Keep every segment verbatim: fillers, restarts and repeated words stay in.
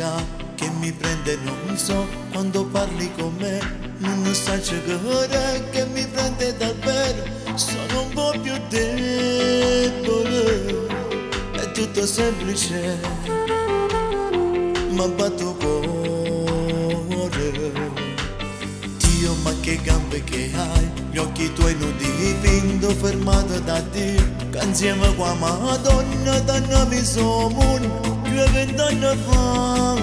energia che mi prende, non so, quando parli con me, non sai cosa che mi prende davvero. Sono un po' più debole, è tutto semplice, ma batto cuore. Dio, ma che gambe che hai, gli occhi tuoi nudi dipinto, fermato da Dio, che insieme qua Madonna, danna mi so mondo. Due vent'anni fa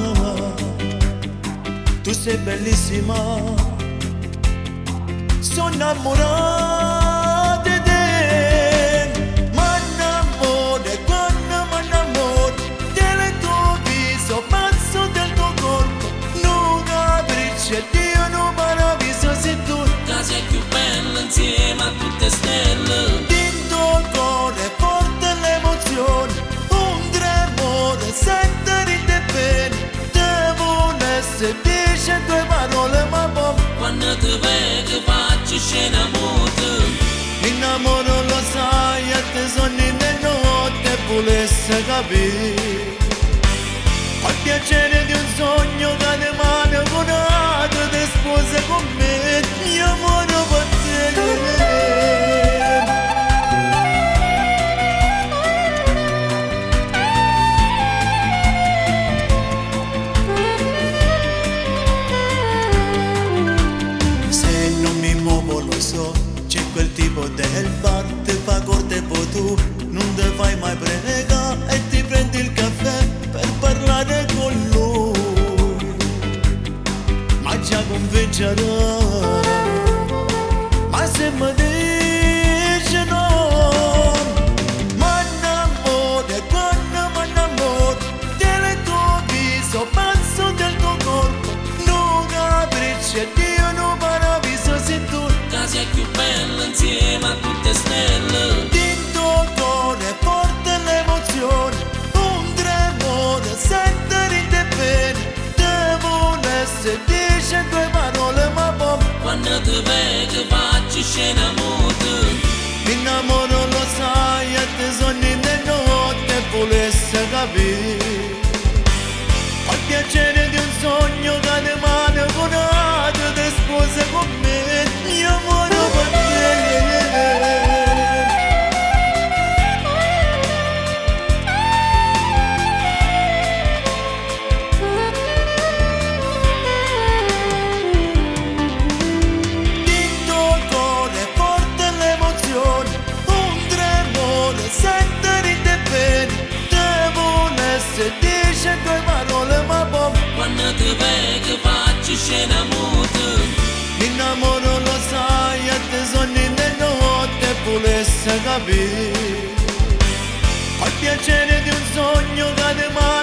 tu sei bellissima, sono innamorata di te. M'annamoro, quando m'annamoro del tuo viso, pazzo del tuo corpo, non capisci e Dio non paradiso, se tu la sei più bella insieme a tutte stelle. Din tuo cuore è forte l'emozione, sentire te bene, devono essere dieci tue parole, ma poi quando ti vedo faccio scena muta. Innamoro, lo sai, e te sono in notte, volesse capire al piacere di un sogno che ne mano con altro, ti sposa con me, io muoio per te. C'è quel tipo del bar, ti fa cortevo tu, non te fai mai prega e ti prendi il caffè per parlare con lui, ma già convincerò, ma se mi dice no. M'annamoro, quando m'annamoro del tuo viso, pazzo del tuo corpo, non capisci e Dio non paradiso, se tu sei più bella insieme a tutte stelle. Din tuo cuore forte l'emozione, un tremore, sentire te bene, devono essere dieci tue parole, ma poi quando ti vedo faccio scena muta. Innamoro, lo sai, e te sono in notte, volesse capire al piacere di un sogno che ne mano con altro, ti sposa con me, io muoio per te. Din tuo cuore forte l'emozione, un tremore, sentire te bene, devono essere dieci tue parole, ma poi quando ti vedo faccio scena muta. Innamoro, lo sai, e te sono in notte, volesse capire al piacere di un sogno che ne mai